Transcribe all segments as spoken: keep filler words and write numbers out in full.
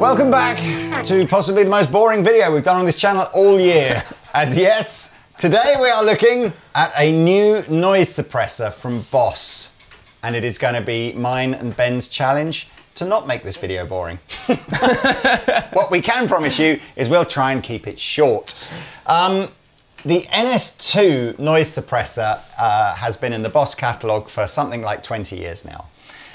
Welcome back to possibly the most boring video we've done on this channel all year. As yes, today we are looking at a new noise suppressor from Boss. And it is going to be mine and Ben's challenge to not make this video boring. What we can promise you is we'll try and keep it short. Um, the N S two noise suppressor uh, has been in the Boss catalog for something like twenty years now.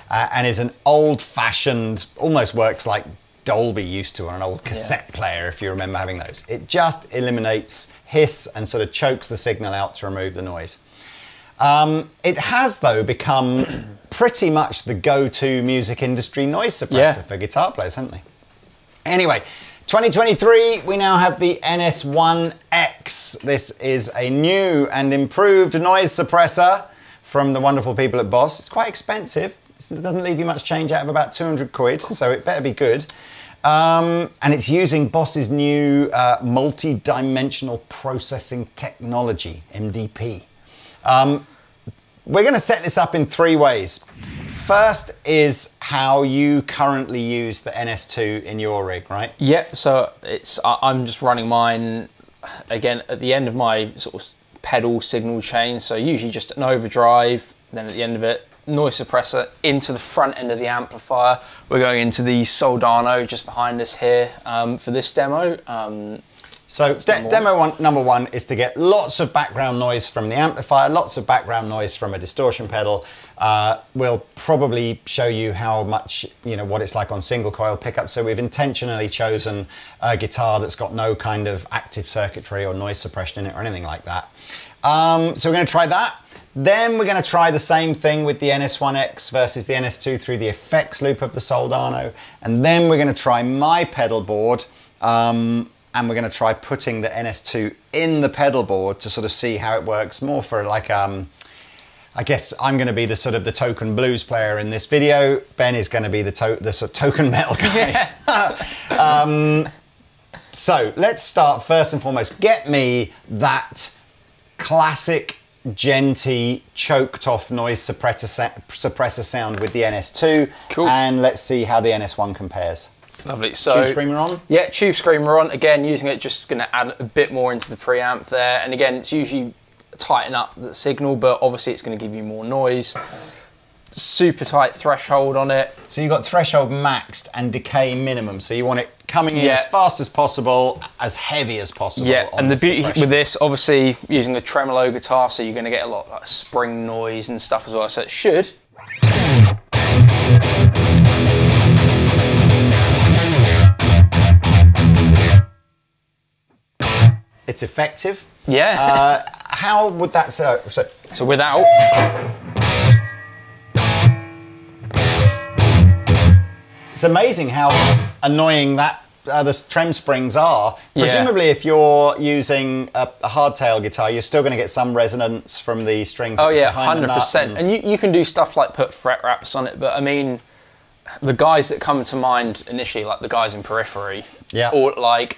Uh, and is an old-fashioned, almost works like Dolby used to on an old cassette yeah. player, if you remember having those. It just eliminates hiss and sort of chokes the signal out to remove the noise. Um, it has, though, become pretty much the go-to music industry noise suppressor yeah. for guitar players, haven't they? Anyway, twenty twenty-three, we now have the N S one X. This is a new and improved noise suppressor from the wonderful people at Boss. It's quite expensive. It doesn't leave you much change out of about two hundred quid, so it better be good. Um, and it's using Boss's new uh, multi-dimensional processing technology, M D P. Um, we're going to set this up in three ways. First is how you currently use the N S two in your rig, right? Yeah, so it's I'm just running mine, again, at the end of my sort of pedal signal chain, so usually just an overdrive, then at the end of it, noise suppressor into the front end of the amplifier. We're going into the Soldano just behind us here um, for this demo. Um, so de demo one, number one is to get lots of background noise from the amplifier, lots of background noise from a distortion pedal. Uh, we'll probably show you how much, you know, what it's like on single coil pickups. So we've intentionally chosen a guitar that's got no kind of active circuitry or noise suppression in it or anything like that. Um, so we're going to try that. Then we're going to try the same thing with the N S one X versus the N S two through the effects loop of the Soldano. And then we're going to try my pedal board. Um, and we're going to try putting the N S two in the pedal board to sort of see how it works more for like, um, I guess I'm going to be the sort of the token blues player in this video. Ben is going to be the, to the sort of token metal guy. Yeah. um, so let's start first and foremost. Get me that classic Genty choked off noise suppressor, suppressor sound with the N S two. Cool. And let's see how the N S one compares. Lovely. So tube screamer on? Yeah, tube screamer on. Again, using it, just going to add a bit more into the preamp there. And again, it's usually tighten up the signal, but obviously it's going to give you more noise. Super tight threshold on it. So you've got threshold maxed and decay minimum. So you want it coming in yeah. as fast as possible, as heavy as possible. Yeah, and the, the beauty with this, obviously using a tremolo guitar, so you're gonna get a lot of like, spring noise and stuff as well, so it should. It's effective. Yeah. Uh, how would that sound? So, so without. It's amazing how annoying that uh, the trem springs are. Presumably yeah. if you're using a, a hardtail guitar, you're still going to get some resonance from the strings. Oh yeah, one hundred percent. And, and you, you can do stuff like put fret wraps on it, but I mean, the guys that come to mind initially, like the guys in Periphery, yeah. or like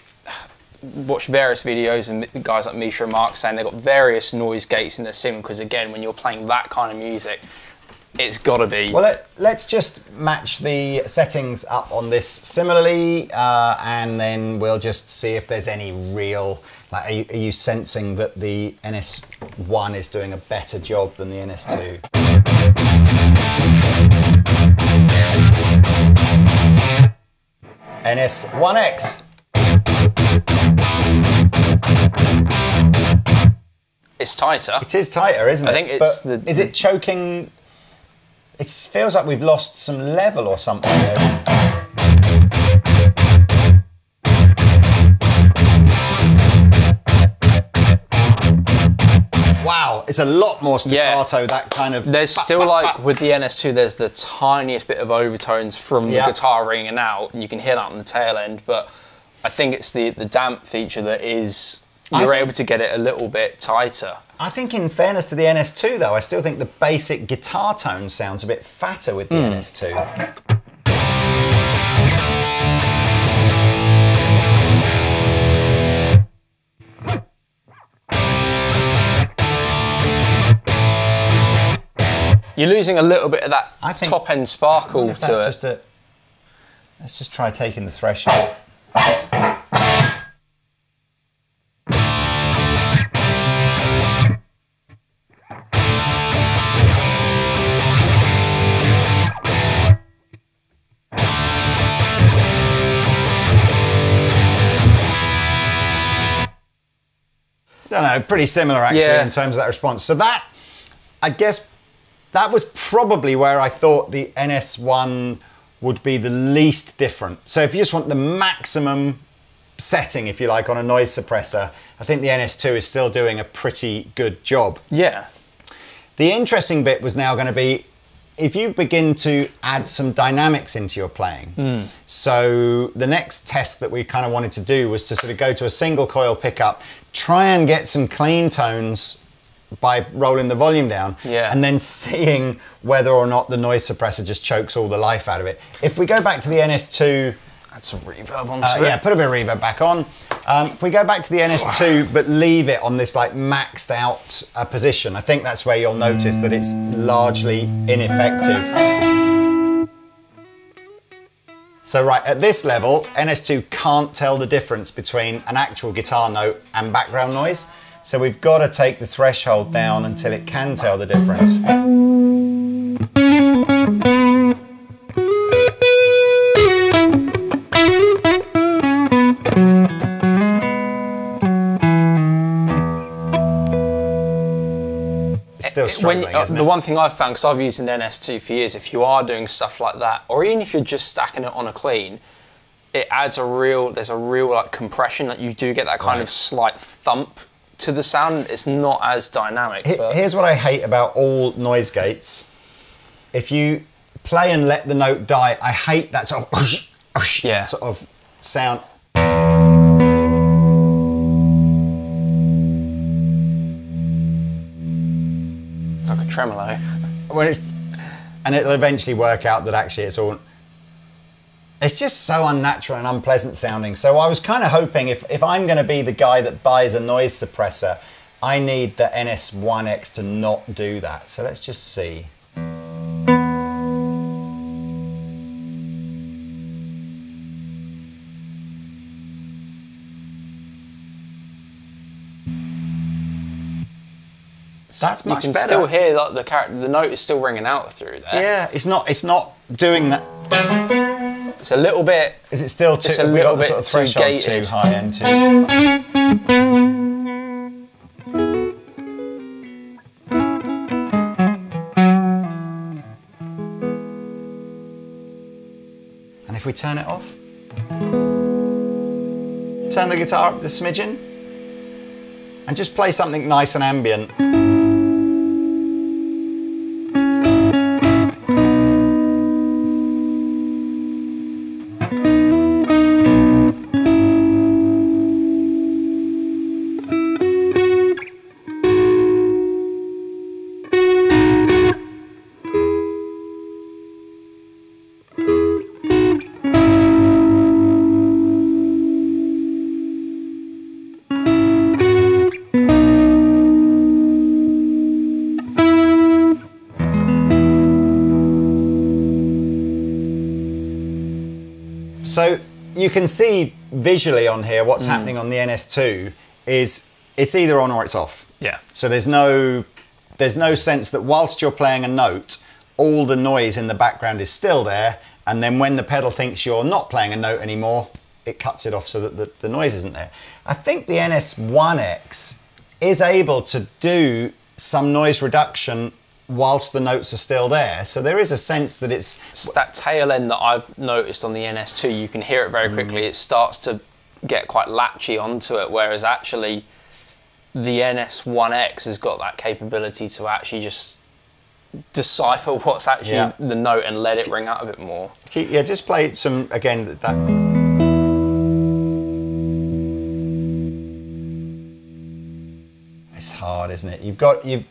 watch various videos and guys like Misha and Mark saying they've got various noise gates in their sim, because again, when you're playing that kind of music, it's got to be. Well, let, let's just match the settings up on this similarly, uh, and then we'll just see if there's any real, like, are you, are you sensing that the N S one is doing a better job than the N S two? N S one X. It's tighter. It is tighter, isn't it? I think it's but the... Is it choking? It feels like we've lost some level or something. Wow, it's a lot more staccato, yeah. that kind of... There's still bah, bah, like, bah. with the N S two, there's the tiniest bit of overtones from yeah. the guitar ringing out, and you can hear that on the tail end, but I think it's the, the damp feature that is... You're able to get it a little bit tighter. I think in fairness to the N S two though, I still think the basic guitar tone sounds a bit fatter with the mm. N S two. You're losing a little bit of that I think, top end sparkle I wonder if that's to it. Just a Let's just try taking the thresh out. I don't know, pretty similar actually, yeah, in terms of that response. So that, I guess, that was probably where I thought the N S one would be the least different. So if you just want the maximum setting, if you like, on a noise suppressor, I think the N S two is still doing a pretty good job. Yeah. The interesting bit was now going to be, if you begin to add some dynamics into your playing. Mm. So the next test that we kind of wanted to do was to sort of go to a single coil pickup, try and get some clean tones by rolling the volume down, yeah, and then seeing whether or not the noise suppressor just chokes all the life out of it. If we go back to the N S two, add some reverb onto uh, it. Yeah, put a bit of reverb back on. Um, if we go back to the N S two, wow, but leave it on this like maxed out uh, position, I think that's where you'll notice that it's largely ineffective. So right, at this level, N S two can't tell the difference between an actual guitar note and background noise. So we've got to take the threshold down until it can tell the difference. Still struggling, when, uh, isn't it? The one thing I've found, because I've used an N S two for years, if you are doing stuff like that, or even if you're just stacking it on a clean, it adds a real, there's a real like compression that like you do get that kind right. of slight thump to the sound. It's not as dynamic. H but. Here's what I hate about all noise gates. If you play and let the note die, I hate that sort of, yeah. sort of sound. It's like a tremolo. When it's, and it'll eventually work out that actually it's all... It's just so unnatural and unpleasant sounding. So I was kind of hoping if, if I'm going to be the guy that buys a noise suppressor, I need the N S one X to not do that. So let's just see. That's much better. You can still hear like, the character, the note is still ringing out through there. Yeah, it's not, it's not doing that. It's a little bit. Is it still too? It's a little bit sort of threshold too gated. Too high end too. And if we turn it off, turn the guitar up the smidgen, and just play something nice and ambient. So you can see visually on here what's mm. happening on the N S two is it's either on or it's off. Yeah. So there's no there's no sense that whilst you're playing a note, all the noise in the background is still there, and then when the pedal thinks you're not playing a note anymore, it cuts it off so that the, the noise isn't there. I think the N S one X is able to do some noise reduction whilst the notes are still there. So there is a sense that it's... It's that tail end that I've noticed on the N S two. You can hear it very quickly. Mm. It starts to get quite latchy onto it, whereas actually the N S one X has got that capability to actually just decipher what's actually yeah. the note and let it ring out a bit more. Yeah, just play some, again, that... It's hard, isn't it? You've got... you've.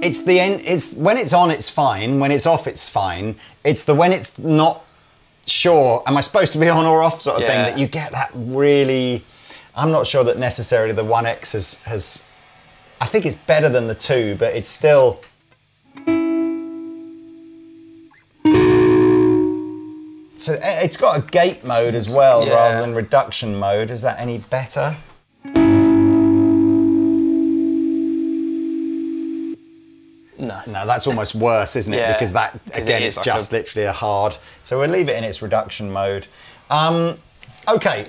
It's the end, it's when it's on, it's fine. When it's off, it's fine. It's the when it's not sure, am I supposed to be on or off sort of yeah. thing that you get that really, I'm not sure that necessarily the one X has, has, I think it's better than the two, but it's still. So it's got a gate mode as well, yeah, rather than reduction mode. Is that any better? No. No, that's almost worse, isn't it? Yeah, because that, again, it is, it's just literally a hard. So we'll leave it in its reduction mode. Um, okay,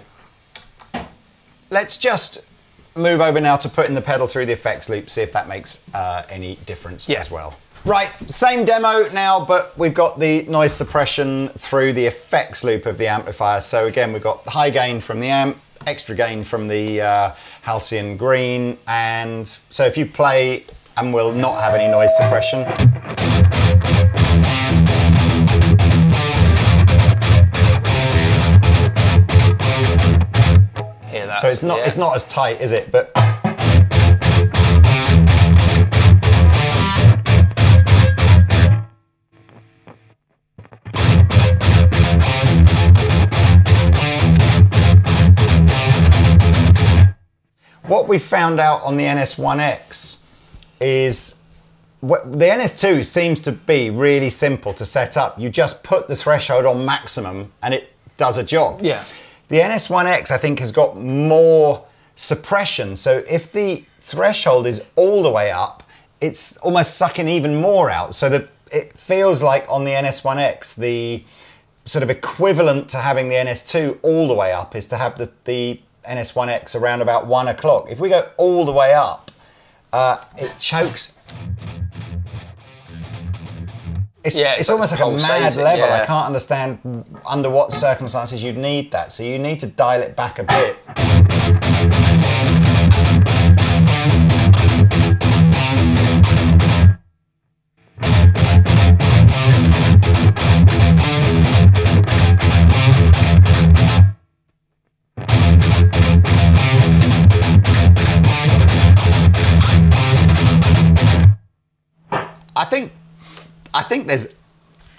let's just move over now to putting the pedal through the effects loop, see if that makes uh, any difference yeah. as well. Right, same demo now, but we've got the noise suppression through the effects loop of the amplifier. So again, we've got high gain from the amp, extra gain from the uh, Halcyon Green, and so if you play, and we'll not have any noise suppression. Hear that? So it's not, yeah. it's not as tight, is it? But what we found out on the N S one X is the N S two seems to be really simple to set up. You just put the threshold on maximum and it does a job. Yeah. The N S one X, I think, has got more suppression. So if the threshold is all the way up, it's almost sucking even more out. So that it feels like on the N S one X, the sort of equivalent to having the N S two all the way up is to have the, the N S one X around about one o'clock. If we go all the way up, Uh, it chokes. It's, yeah, it's, it's almost like a mad level. Yeah. I can't understand under what circumstances you'd need that. So you need to dial it back a bit. I think, I think there's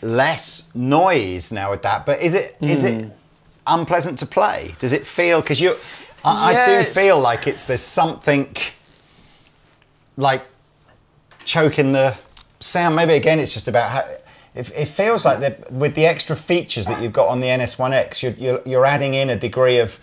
less noise now with that, but is it mm. is it unpleasant to play? Does it feel, because you, I, yeah, I do feel like it's there's something like choking the sound. Maybe again, it's just about how it, it feels like that with the extra features that you've got on the N S one X, you're, you're you're adding in a degree of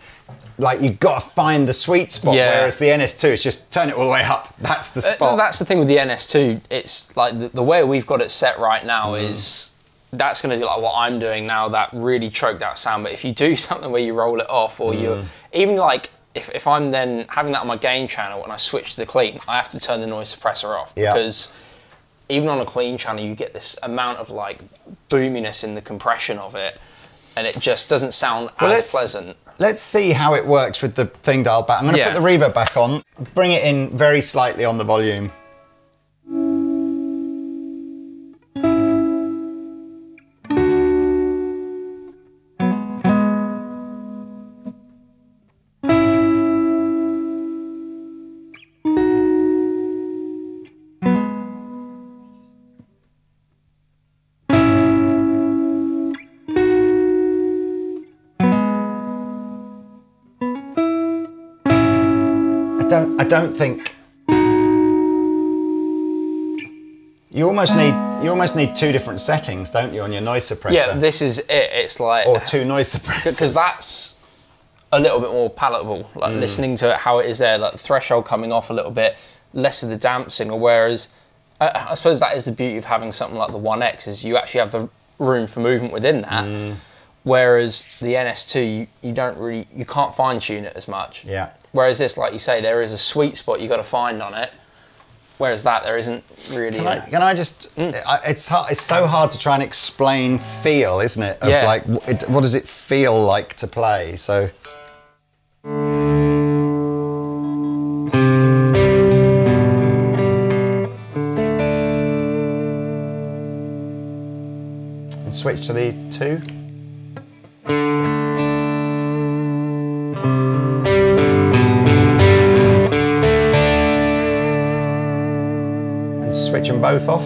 like you've got to find the sweet spot, yeah. whereas the N S two is just turn it all the way up. That's the spot. Uh, that's the thing with the N S two. It's like the, the way we've got it set right now mm. is that's going to do like what I'm doing now. That really choked out sound. But if you do something where you roll it off, or mm. you even like if, if I'm then having that on my gain channel and I switch to the clean, I have to turn the noise suppressor off yeah. because even on a clean channel, you get this amount of like boominess in the compression of it, and it just doesn't sound well, as pleasant. Let's see how it works with the thing dialed back. I'm going to yeah. put the reverb back on, bring it in very slightly on the volume. I don't think you almost need you almost need two different settings, don't you, on your noise suppressor? Yeah, this is it. It's like or two noise suppressors because that's a little bit more palatable. Like mm. listening to it, how it is there, like the threshold coming off a little bit, less of the damp signal. Whereas I, I suppose that is the beauty of having something like the one X is you actually have the room for movement within that. Mm. Whereas the N S two, you, you don't really, you can't fine tune it as much. Yeah. Whereas this, like you say, there is a sweet spot you've got to find on it. Whereas that, there isn't really. Can, I, can I just? Mm. I, it's hard, it's so hard to try and explain feel, isn't it? Of yeah. Like, it, what does it feel like to play? So. And switch to the two. Switch them both off.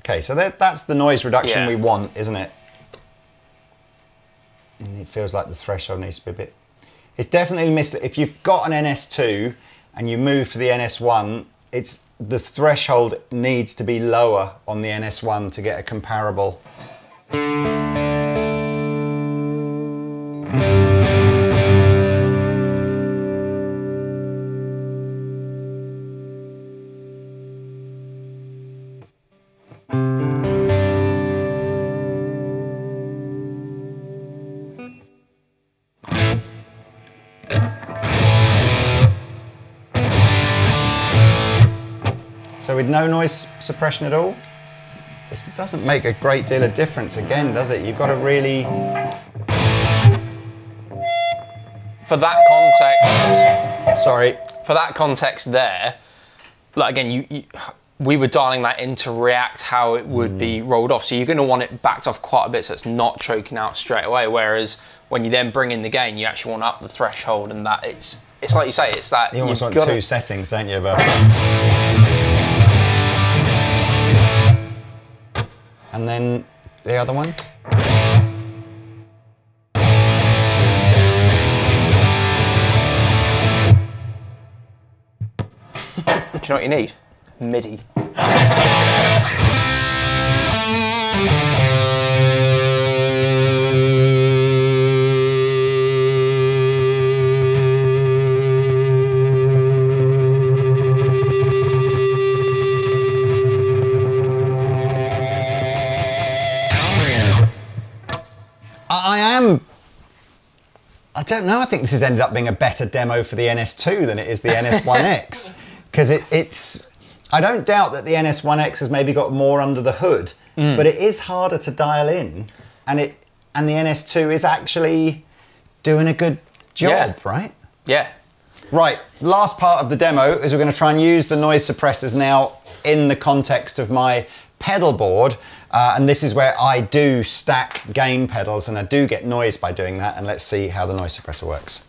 Okay, so that, that's the noise reduction yeah. we want, isn't it? And it feels like the threshold needs to be a bit. It's definitely misleading. If you've got an N S two and you move to the N S one, it's the threshold needs to be lower on the N S one to get a comparable. So with no noise suppression at all, this doesn't make a great deal of difference again, does it? You've got to really... For that context... Sorry. For that context there, like again, you, you, we were dialing that in to react how it would mm. be rolled off. So you're going to want it backed off quite a bit so it's not choking out straight away. Whereas when you then bring in the gain, you actually want to up the threshold and that it's... It's like you say, it's that... You almost want gotta... two settings, don't you, but... And then the other one. Do you know what you need? MIDI. I don't know, I think this has ended up being a better demo for the N S two than it is the N S one X. Because it, it's, I don't doubt that the N S one X has maybe got more under the hood, mm. but it is harder to dial in. And it and the N S two is actually doing a good job, yeah. right? Yeah. Right, last part of the demo is we're gonna try and use the noise suppressors now in the context of my pedal board. Uh, and this is where I do stack gain pedals and I do get noise by doing that. And let's see how the noise suppressor works.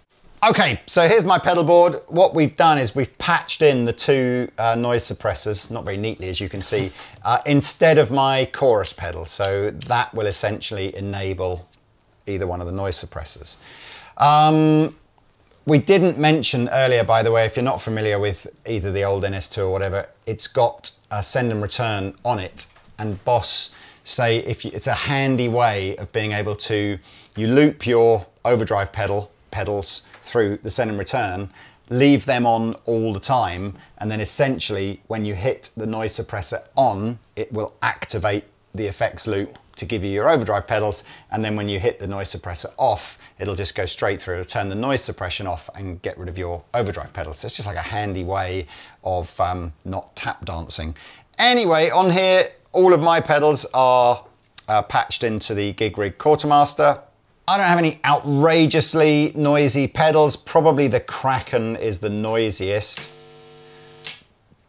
Okay, so here's my pedal board. What we've done is we've patched in the two uh, noise suppressors, not very neatly as you can see, uh, instead of my chorus pedal. So that will essentially enable either one of the noise suppressors. Um, we didn't mention earlier, by the way, if you're not familiar with either the old N S two or whatever, it's got a send and return on it. And Boss say if you, it's a handy way of being able to, you loop your overdrive pedal, pedals through the send and return, leave them on all the time, and then essentially when you hit the noise suppressor on, it will activate the effects loop to give you your overdrive pedals, and then when you hit the noise suppressor off, it'll just go straight through, it'll turn the noise suppression off and get rid of your overdrive pedals. So it's just like a handy way of um, not tap dancing. Anyway, on here, all of my pedals are uh, patched into the Gig Rig Quartermaster. I don't have any outrageously noisy pedals. Probably the Kraken is the noisiest.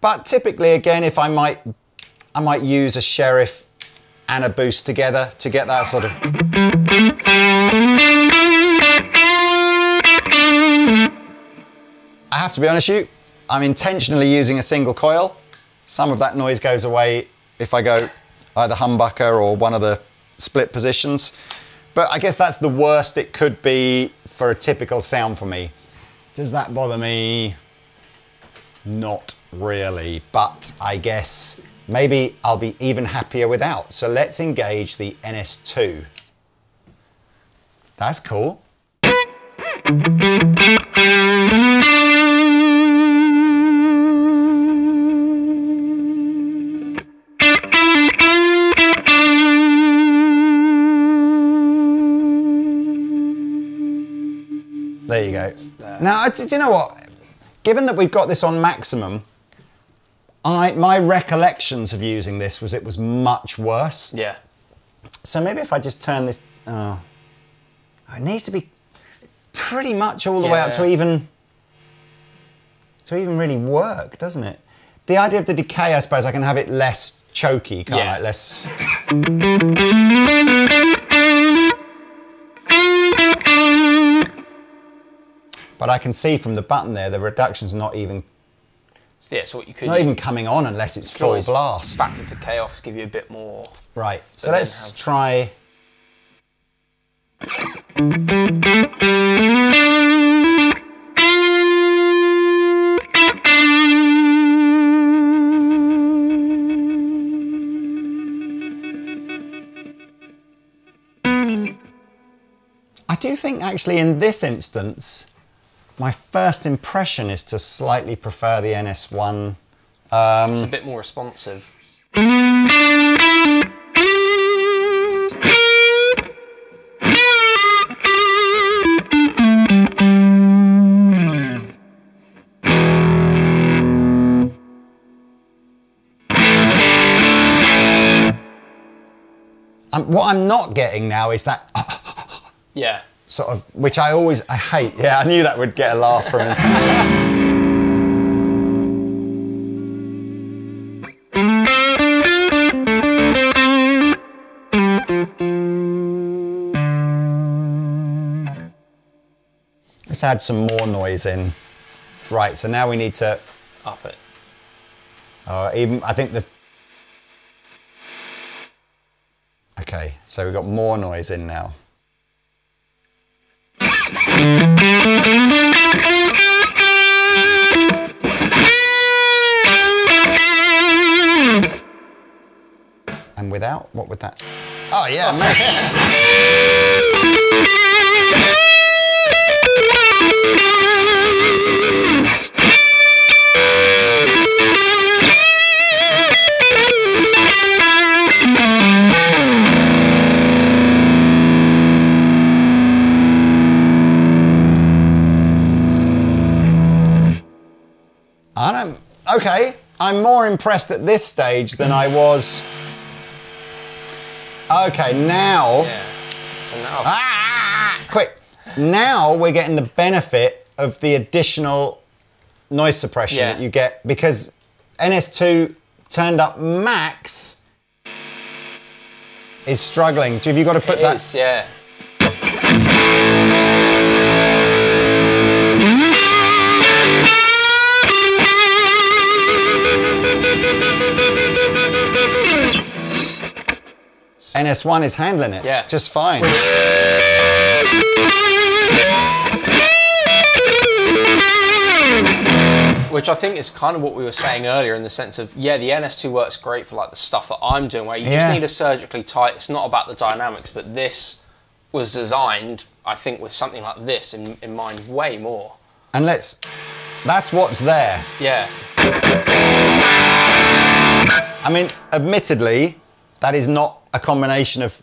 But typically, again, if I might, I might use a Sheriff and a boost together to get that sort of... I have to be honest with you, I'm intentionally using a single coil. Some of that noise goes away if I go either humbucker or one of the split positions. But I guess that's the worst it could be for a typical sound for me. Does that bother me? Not really, but I guess maybe I'll be even happier without. So let's engage the N S two. That's cool. There you go. Now, do you know what? Given that we've got this on maximum, I my recollections of using this was it was much worse. Yeah. So maybe if I just turn this, oh, it needs to be pretty much all the yeah, way up yeah. to even to even really work, doesn't it? The idea of the decay, I suppose, I can have it less choky, can't yeah. I? Less. But I can see from the button there, the reduction's not even. Yeah, so what you could. It's not even coming on unless it's full blast. Back the decay off to give you a bit more. Right. So let's try. do think actually in this instance, my first impression is to slightly prefer the N S one. Um, it's a bit more responsive. Um, what I'm not getting now is that yeah sort of, which I always, I hate. Yeah, I knew that would get a laugh from him. Let's add some more noise in. Right, so now we need to up it. Uh, even, I think the okay, so we've got more noise in now. And without, what would that? Oh yeah, man. I don't, okay, I'm more impressed at this stage than I was. Okay, now. Yeah, it's enough. Ah, quick. Now we're getting the benefit of the additional noise suppression yeah. that you get because N S two turned up max is struggling. Have you got to put it that? Is, yeah. N S one is handling it yeah. just fine. Which I think is kind of what we were saying earlier in the sense of, yeah, the N S two works great for like the stuff that I'm doing where you yeah. just need a surgically tight, it's not about the dynamics, but this was designed, I think, with something like this in, in mind way more. And let's, that's what's there. Yeah. I mean, admittedly, that is not a combination of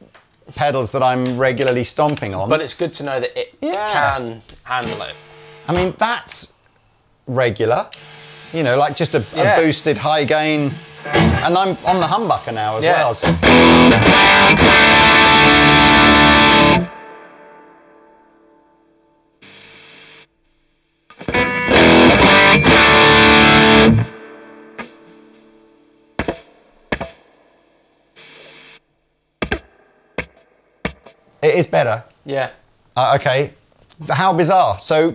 pedals that I'm regularly stomping on. But it's good to know that it yeah. can handle it. I mean, that's regular. You know, like just a, yeah. a boosted high gain. And I'm on the humbucker now as yeah. well. So. It is better. Yeah. Uh, okay. How bizarre. So,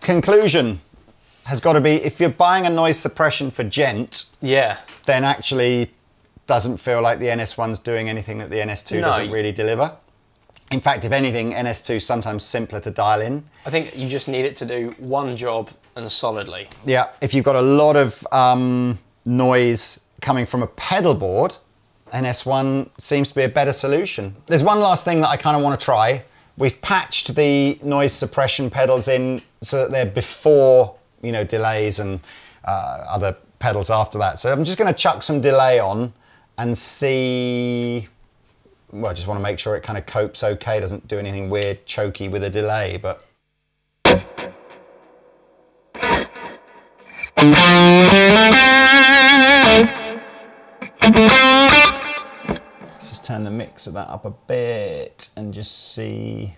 conclusion has got to be, if you're buying a noise suppression for gent, yeah. then actually doesn't feel like the N S one's doing anything that the N S two no. doesn't really deliver. In fact, if anything, N S two's sometimes simpler to dial in. I think you just need it to do one job and solidly. Yeah. If you've got a lot of um, noise coming from a pedal board, N S one seems to be a better solution. There's one last thing that I kind of want to try. We've patched the noise suppression pedals in so that they're before, you know, delays and uh, other pedals after that. So I'm just going to chuck some delay on and see. Well, I just want to make sure it kind of copes okay, doesn't do anything weird, choky with a delay, but. Let's just turn the mix of that up a bit and just see.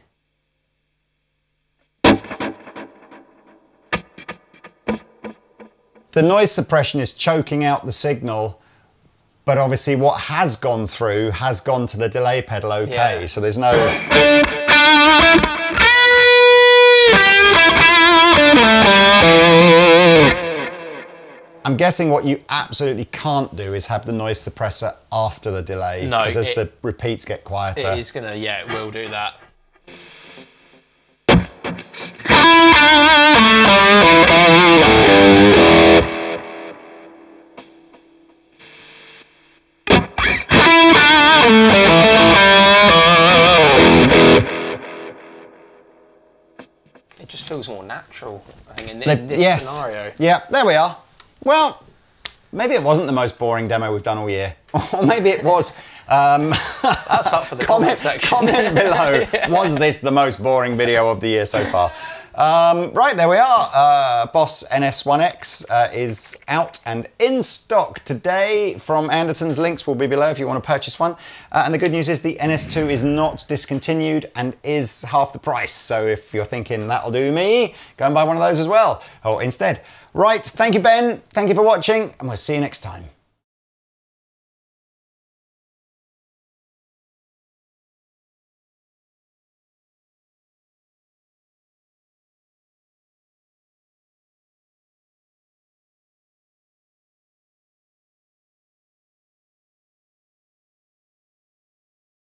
The noise suppression is choking out the signal, but obviously what has gone through has gone to the delay pedal okay, yeah. so there's no... I'm guessing what you absolutely can't do is have the noise suppressor after the delay. No, because as it, the repeats get quieter. It is gonna, yeah, it will do that. It just feels more natural, I think, in this, the, this yes. scenario. Yeah, there we are. Well, maybe it wasn't the most boring demo we've done all year. Or maybe it was. Um, That's up for the comment, comment section. Comment below, yeah. Was this the most boring video of the year so far? Um, right, there we are. Uh, Boss N S one X uh, is out and in stock today from Andertons. Links will be below if you want to purchase one. Uh, and the good news is the N S two is not discontinued and is half the price. So if you're thinking that'll do me, go and buy one of those as well, or instead. Right, thank you, Ben. Thank you for watching, and we'll see you next time.